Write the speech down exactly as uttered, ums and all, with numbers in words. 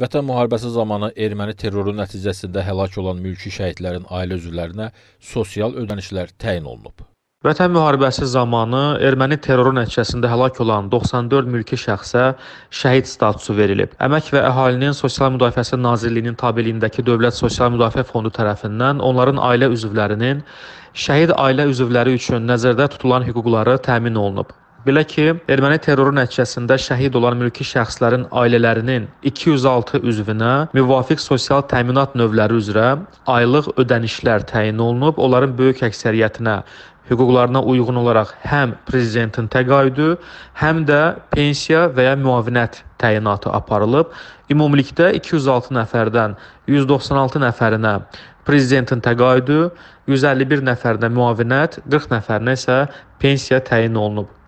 Vətən müharibəsi zamanı erməni terroru nəticəsində həlak olan mülki şəhidlərin ailə üzvlərinə sosial ödənişlər təyin olunub. Vətən müharibəsi zamanı erməni terroru nəticəsində həlak olan doxsan dörd mülki şəxsə şəhid statusu verilib. Əmək və Əhalinin Sosial Müdafiəsi Nazirliyinin tabeliyindəki Dövlət Sosial Müdafiə Fondu tərəfindən onların ailə üzvlərinin şəhid ailə üzvləri üçün nəzərdə tutulan hüquqları təmin olunub. Belə ki, erməni terroru nəticəsində şəhid olan mülki şəxslərin ailələrinin iki yüz altı üzvünə müvafiq sosial təminat növləri üzrə aylıq ödənişlər təyin olunub, onların böyük əksəriyyətinə hüquqlarına uyğun olaraq həm prezidentin təqaüdü, həm də pensiya və ya müavinət təyinatı aparılıb. Ümumilikdə iki yüz altı nəfərdən yüz doxsan altı nəfərinə prezidentin təqaüdü, yüz əlli bir nəfərinə müavinət, qırx nəfərinə isə pensiya təyin olunub.